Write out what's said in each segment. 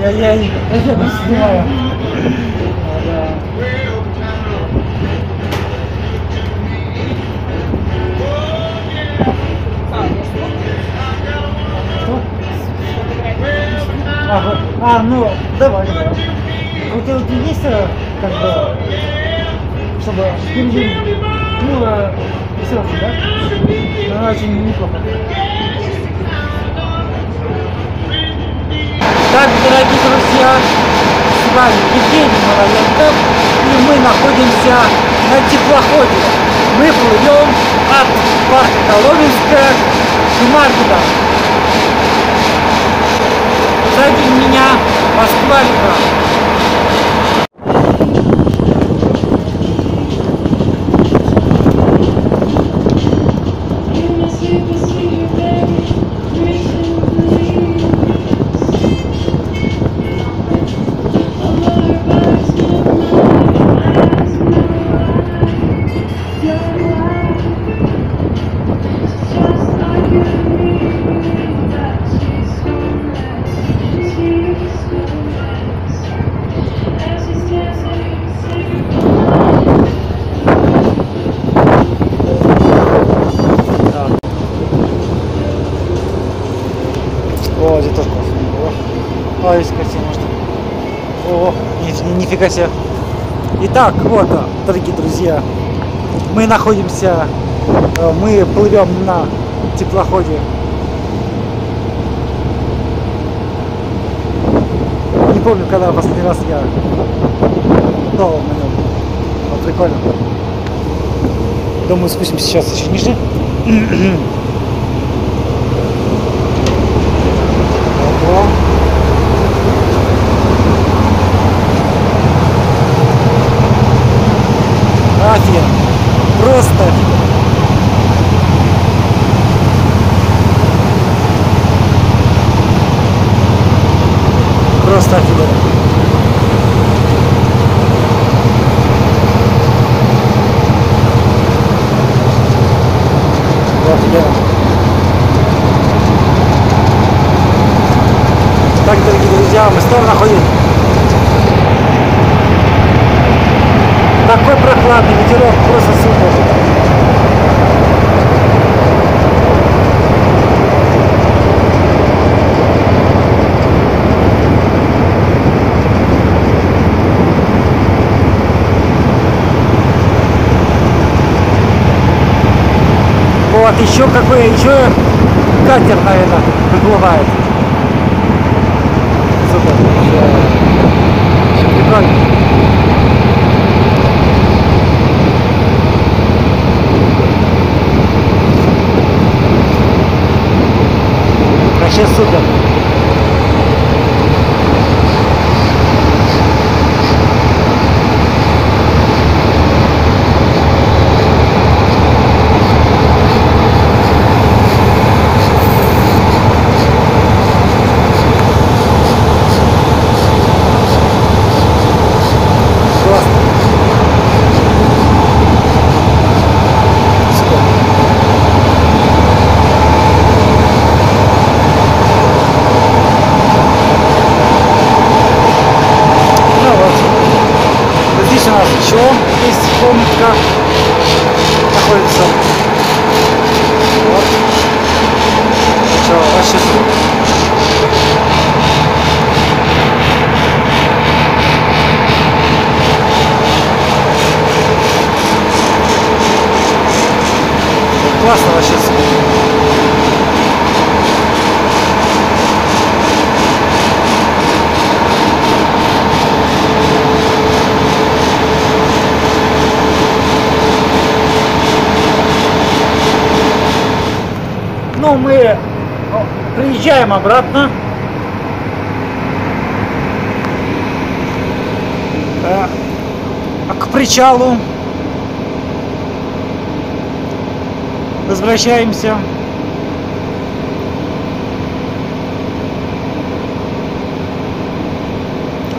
Я не снимаю. А, ну, давай, давай. У тебя есть, как бы, чтобы пингвин, ну, веселся, да? Она очень неплохо. Так, дорогие друзья, с вами Евгений Манаенков, и мы находимся на теплоходе. Мы плывем от парка Коломенская к маркету. Сзади меня Москва. Нифига себе. Итак, вот, дорогие друзья, мы находимся, мы плывем на теплоходе. Не помню, когда в последний раз я плавал на нем. Вот, прикольно. Думаю, спустимся сейчас еще ниже. Просто офигенно. Так, дорогие друзья, мы снова находимся. Такой прохладный ветерок, просто супер. Еще какой, еще катер, наверное, выплывает. Супер. Прикольно. Вообще супер. Классно вообще. Ну, мы приезжаем обратно. К причалу. Возвращаемся.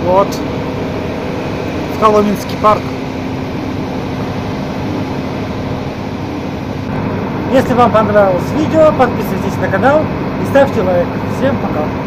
Вот. В Коломенский парк. Если вам понравилось видео, подписывайтесь на канал и ставьте лайк. Всем пока.